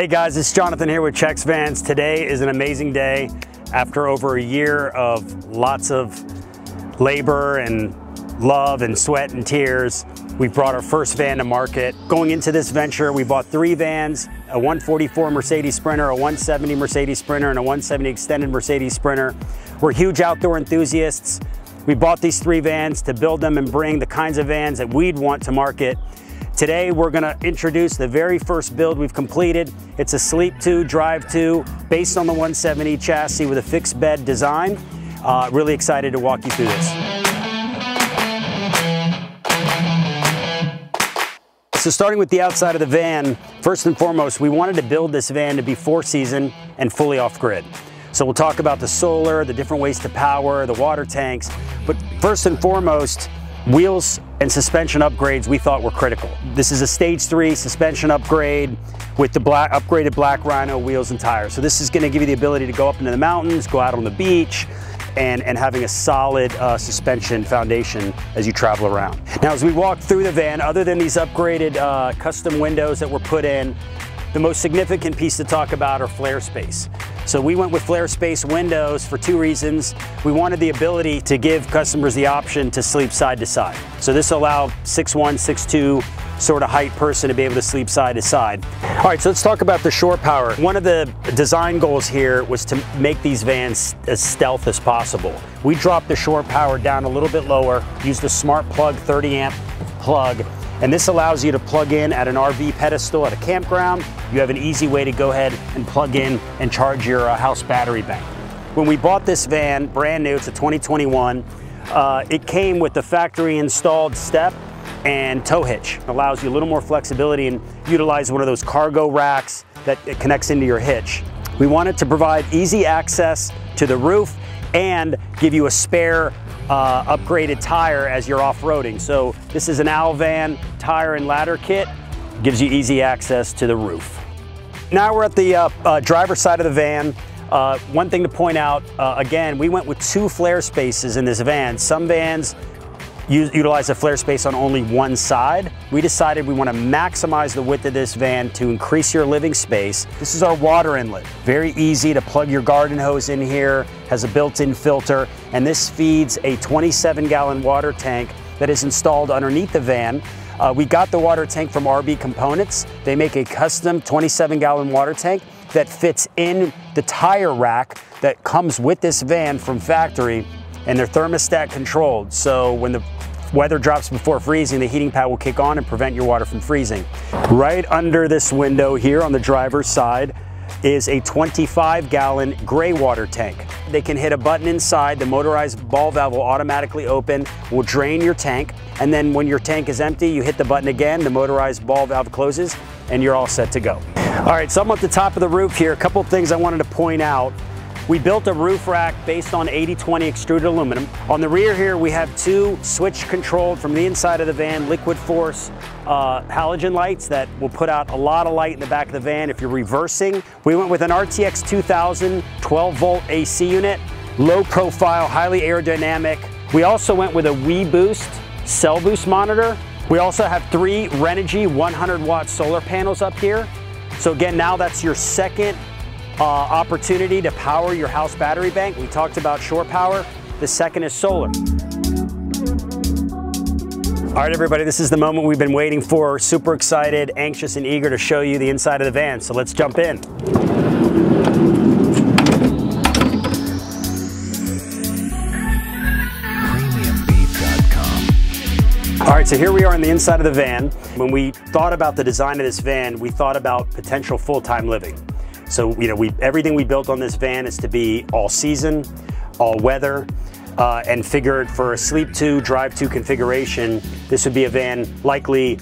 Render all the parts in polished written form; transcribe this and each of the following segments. Hey guys, it's Jonathan here with ChexVanz. Today is an amazing day. After over a year of lots of labor and love and sweat and tears, we brought our first van to market. Going into this venture, we bought three vans, a 144 Mercedes Sprinter, a 170 Mercedes Sprinter, and a 170 Extended Mercedes Sprinter. We're huge outdoor enthusiasts. We bought these three vans to build them and bring the kinds of vans that we'd want to market. Today, we're gonna introduce the very first build we've completed. It's a sleep two, drive two, based on the 170 chassis with a fixed bed design. Really excited to walk you through this. So starting with the outside of the van, first and foremost, we wanted to build this van to be four season and fully off-grid. So we'll talk about the solar, the different ways to power, the water tanks, but first and foremost, wheels and suspension upgrades we thought were critical. This is a stage 3 suspension upgrade with the upgraded Black Rhino wheels and tires. So this is going to give you the ability to go up into the mountains, go out on the beach, and having a solid suspension foundation as you travel around. Now as we walk through the van, other than these upgraded custom windows that were put in, the most significant piece to talk about are Flare Space. So we went with Flare Space windows for two reasons. We wanted the ability to give customers the option to sleep side to side. So this allowed 6'1", 6'2", sort of height person to be able to sleep side to side. All right, so let's talk about the shore power. One of the design goals here was to make these vans as stealth as possible. We dropped the shore power down a little bit lower, used a smart plug, 30 amp plug, and this allows you to plug in at an RV pedestal at a campground. You have an easy way to go ahead and plug in and charge your house battery bank. When we bought this van, brand new, it's a 2021, it came with the factory installed step and tow hitch. It allows you a little more flexibility and utilize one of those cargo racks that it connects into your hitch. We wanted to provide easy access to the roof and give you a spare upgraded tire as you're off-roading. So this is an Owl van tire and ladder kit. Gives you easy access to the roof. Now we're at the driver's side of the van. One thing to point out, again, we went with two flare spaces in this van. Some vans utilize a flare space on only one side. We decided we want to maximize the width of this van to increase your living space. This is our water inlet. Very easy to plug your garden hose in here, has a built-in filter, and this feeds a 27-gallon water tank that is installed underneath the van. We got the water tank from RB Components. They make a custom 27-gallon water tank that fits in the tire rack that comes with this van from factory, and they're thermostat controlled. So when the weather drops before freezing, the heating pad will kick on and prevent your water from freezing. Right under this window here on the driver's side is a 25-gallon gray water tank. They can hit a button inside, the motorized ball valve will automatically open, will drain your tank, and then when your tank is empty, you hit the button again, the motorized ball valve closes, and you're all set to go. All right, so I'm at the top of the roof here. A couple things I wanted to point out. We built a roof rack based on 80/20 extruded aluminum. On the rear here, we have two switch-controlled from the inside of the van liquid force halogen lights that will put out a lot of light in the back of the van if you're reversing. We went with an RTX 2000 12-volt AC unit, low profile, highly aerodynamic. We also went with a WeBoost cell boost monitor. We also have three Renogy 100-watt solar panels up here. So again, now that's your second opportunity to power your house battery bank. We talked about shore power. The second is solar. All right, everybody, this is the moment we've been waiting for. Super excited, anxious, and eager to show you the inside of the van. So let's jump in. All right, so here we are on the inside of the van. When we thought about the design of this van, we thought about potential full-time living. So, you know, everything we built on this van is to be all season, all weather, and figured for a sleep two, drive two configuration, this would be a van likely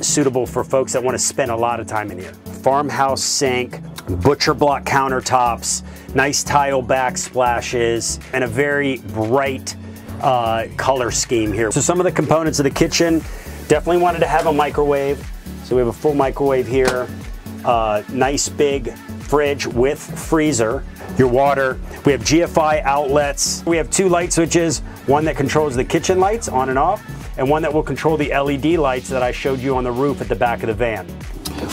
suitable for folks that want to spend a lot of time in here. Farmhouse sink, butcher block countertops, nice tile backsplashes, and a very bright color scheme here. So some of the components of the kitchen, definitely wanted to have a microwave. So we have a full microwave here. Nice big fridge with freezer, your water. We have GFI outlets. We have two light switches, one that controls the kitchen lights on and off, and one that will control the LED lights that I showed you on the roof at the back of the van.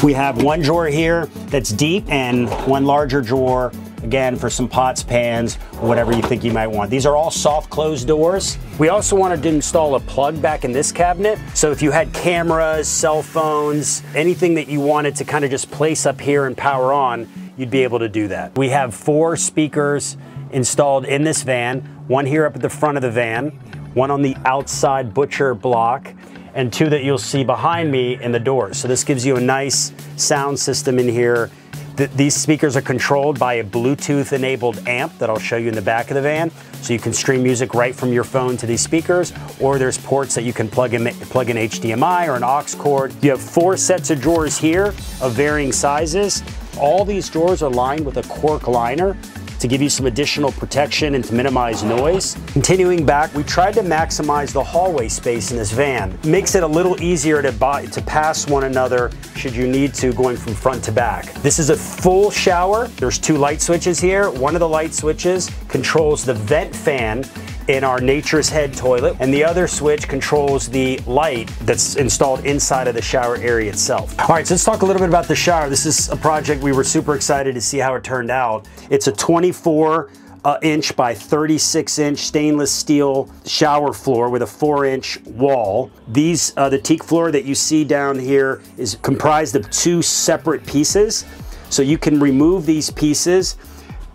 We have one drawer here that's deep and one larger drawer, again, for some pots, pans, whatever you think you might want. These are all soft closed doors. We also wanted to install a plug back in this cabinet. So if you had cameras, cell phones, anything that you wanted to kind of just place up here and power on, you'd be able to do that. We have 4 speakers installed in this van, one here up at the front of the van, one on the outside butcher block, and 2 that you'll see behind me in the doors. So this gives you a nice sound system in here. These speakers are controlled by a Bluetooth-enabled amp that I'll show you in the back of the van. So you can stream music right from your phone to these speakers, or there's ports that you can plug in HDMI or an aux cord. You have 4 sets of drawers here of varying sizes. All these drawers are lined with a cork liner to give you some additional protection and to minimize noise. Continuing back, we tried to maximize the hallway space in this van. Makes it a little easier to pass one another should you need to, going from front to back. This is a full shower. There's 2 light switches here. One of the light switches controls the vent fan in our Nature's Head toilet, and the other switch controls the light that's installed inside of the shower area itself. All right, so let's talk a little bit about the shower. This is a project we were super excited to see how it turned out. It's a 24-inch by 36-inch stainless steel shower floor with a 4-inch wall. These, the teak floor that you see down here is comprised of 2 separate pieces. So you can remove these pieces,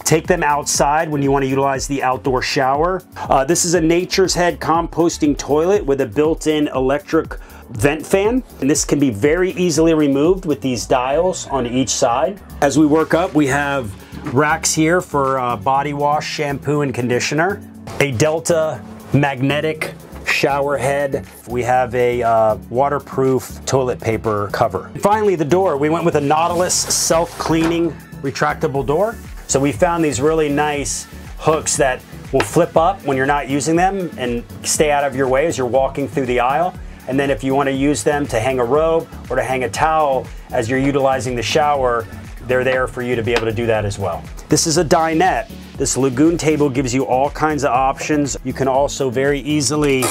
take them outside when you want to utilize the outdoor shower. This is a Nature's Head composting toilet with a built-in electric vent fan. And this can be very easily removed with these dials on each side. As we work up, we have racks here for body wash, shampoo, and conditioner. A Delta magnetic shower head. We have a waterproof toilet paper cover. And finally, the door. We went with a Nautilus self-cleaning retractable door. So we found these really nice hooks that will flip up when you're not using them and stay out of your way as you're walking through the aisle. And then if you want to use them to hang a robe or to hang a towel as you're utilizing the shower, they're there for you to be able to do that as well. This is a dinette. This lagoon table gives you all kinds of options. You can also very easily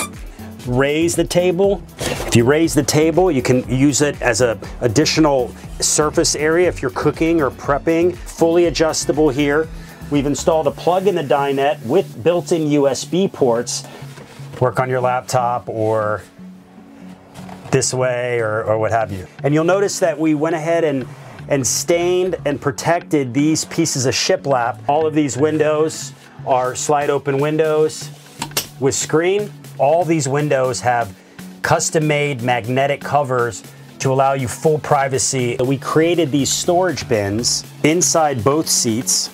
raise the table. If you raise the table, you can use it as an additional surface area if you're cooking or prepping. Fully adjustable here. We've installed a plug in the dinette with built-in USB ports. Work on your laptop or this way or what have you. And you'll notice that we went ahead and stained and protected these pieces of shiplap. All of these windows are slide open windows with screen. All these windows have custom-made magnetic covers to allow you full privacy. We created these storage bins inside both seats.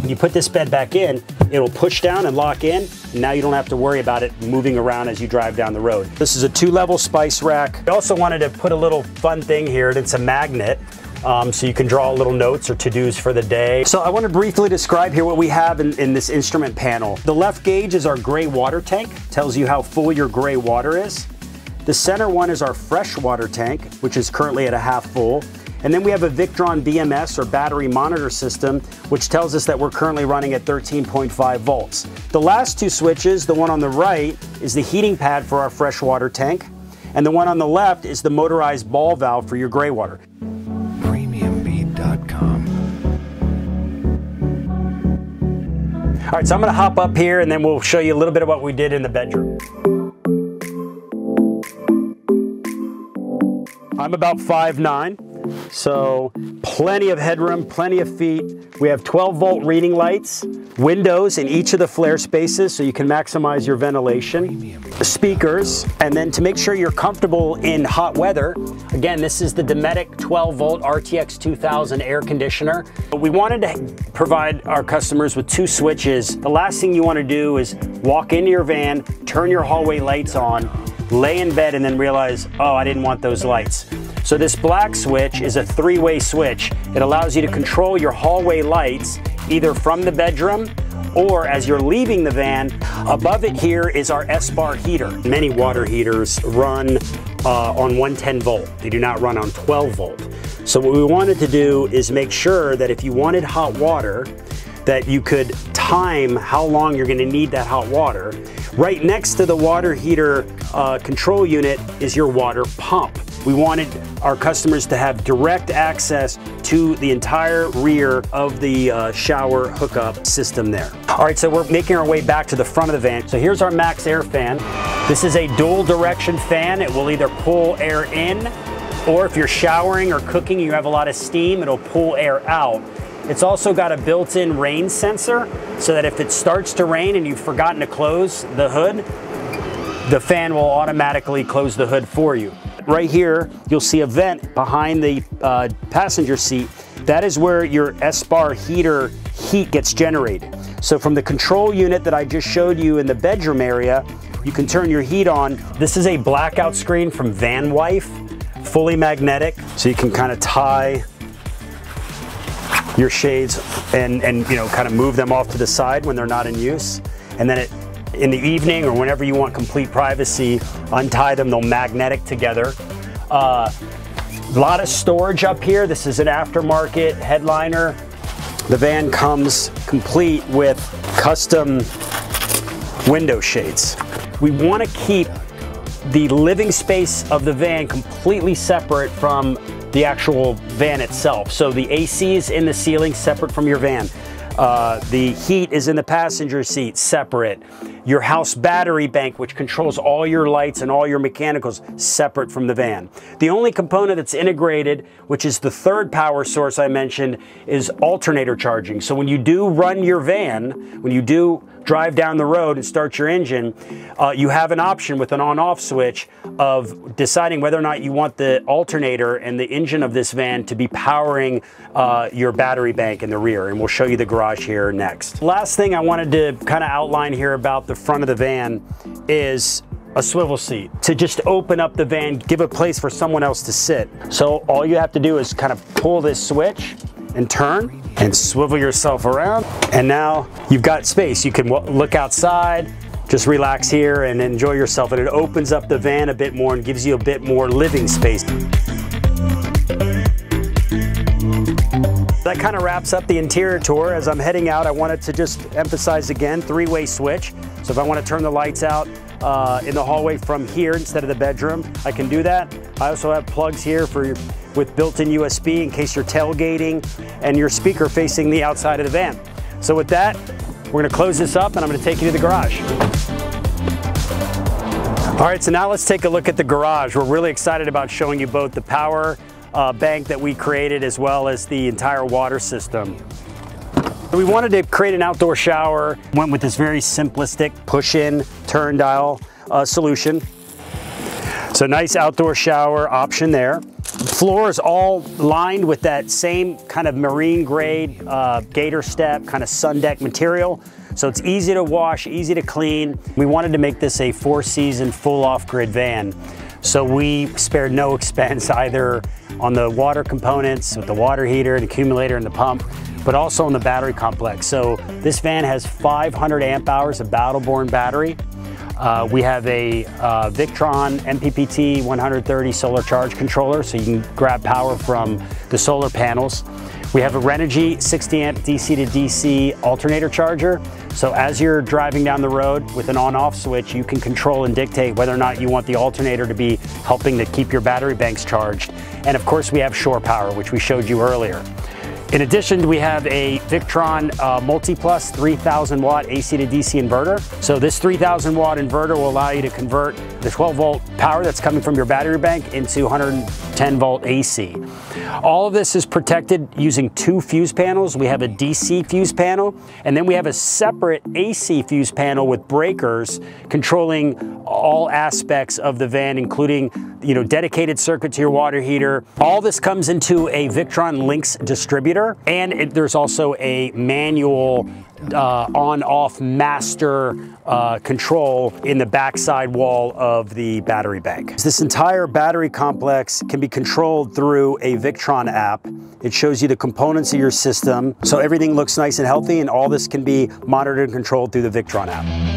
When you put this bed back in, it'll push down and lock in, and now you don't have to worry about it moving around as you drive down the road. This is a 2-level spice rack. We also wanted to put a little fun thing here. It's a magnet. So you can draw little notes or to-dos for the day. So I want to briefly describe here what we have in this instrument panel. The left gauge is our gray water tank, tells you how full your gray water is. The center one is our fresh water tank, which is currently at a half full. And then we have a Victron BMS or battery monitor system, which tells us that we're currently running at 13.5 volts. The last 2 switches, the one on the right is the heating pad for our fresh water tank. And the one on the left is the motorized ball valve for your gray water. All right, so I'm gonna hop up here and then we'll show you a little bit of what we did in the bedroom. I'm about 5'9", so plenty of headroom, plenty of feet. We have 12-volt reading lights, windows in each of the flare spaces so you can maximize your ventilation, speakers, and then to make sure you're comfortable in hot weather, again, this is the Dometic 12-volt RTX 2000 air conditioner. We wanted to provide our customers with 2 switches. The last thing you want to do is walk into your van, turn your hallway lights on, lay in bed, and then realize, oh, I didn't want those lights. So this black switch is a 3-way switch. It allows you to control your hallway lights either from the bedroom or as you're leaving the van. Above it here is our S-bar heater. Many water heaters run on 110 volt. They do not run on 12 volt. So what we wanted to do is make sure that if you wanted hot water, that you could time how long you're gonna need that hot water. Right next to the water heater control unit is your water pump. We wanted our customers to have direct access to the entire rear of the shower hookup system there. All right, so we're making our way back to the front of the van. So here's our Max Air fan. This is a dual direction fan. It will either pull air in, or if you're showering or cooking, you have a lot of steam, it'll pull air out. It's also got a built-in rain sensor so that if it starts to rain and you've forgotten to close the hood, the fan will automatically close the hood for you. Right here, you'll see a vent behind the passenger seat. That is where your S-bar heater heat gets generated. So from the control unit that I just showed you in the bedroom area, you can turn your heat on. This is a blackout screen from Van Wife, fully magnetic, so you can kind of tie your shades and you know, kind of move them off to the side when they're not in use. And then in the evening or whenever you want complete privacy, untie them, they'll magnetic together. A lot of storage up here. This is an aftermarket headliner. The van comes complete with custom window shades. We want to keep the living space of the van completely separate from the actual van itself. So the AC is in the ceiling, separate from your van. The heat is in the passenger seat, separate. Your house battery bank, which controls all your lights and all your mechanicals, separate from the van. The only component that's integrated, which is the third power source I mentioned, is alternator charging. So when you do run your van, when you do drive down the road and start your engine, you have an option with an on-off switch of deciding whether or not you want the alternator and the engine of this van to be powering your battery bank in the rear. And we'll show you the garage here next. Last thing I wanted to kind of outline here about the front of the van is a swivel seat. To just open up the van, give a place for someone else to sit. So all you have to do is kind of pull this switch and turn and swivel yourself around. And now you've got space. You can look outside, just relax here and enjoy yourself. And it opens up the van a bit more and gives you a bit more living space. That kind of wraps up the interior tour. As I'm heading out, I wanted to just emphasize again, three-way switch. So if I want to turn the lights out in the hallway from here instead of the bedroom, I can do that. I also have plugs here for your with built-in USB in case you're tailgating, and your speaker facing the outside of the van. So with that, we're gonna close this up and I'm gonna take you to the garage. All right, so now let's take a look at the garage. We're really excited about showing you both the power bank that we created as well as the entire water system. We wanted to create an outdoor shower, went with this very simplistic push-in turn dial solution. So nice outdoor shower option there. Floor is all lined with that same kind of marine grade gator step, kind of sun deck material. So it's easy to wash, easy to clean. We wanted to make this a four-season full off-grid van. So we spared no expense either on the water components with the water heater and accumulator and the pump, but also on the battery complex. So this van has 500 amp hours of Battle Born battery. We have a Victron MPPT 130 solar charge controller, so you can grab power from the solar panels. We have a Renogy 60 amp DC to DC alternator charger. So as you're driving down the road with an on-off switch, you can control and dictate whether or not you want the alternator to be helping to keep your battery banks charged. And of course we have shore power, which we showed you earlier. In addition, we have a Victron MultiPlus 3000 watt AC to DC inverter. So this 3000 watt inverter will allow you to convert the 12 volt power that's coming from your battery bank into 110 volt AC. All of this is protected using two fuse panels. We have a DC fuse panel, and then we have a separate AC fuse panel with breakers controlling all aspects of the van, including, you know, dedicated circuit to your water heater. All this comes into a Victron Lynx distributor. And there's also a manual on-off master control in the backside wall of the battery bank. This entire battery complex can be controlled through a Victron app. It shows you the components of your system, so everything looks nice and healthy, and all this can be monitored and controlled through the Victron app.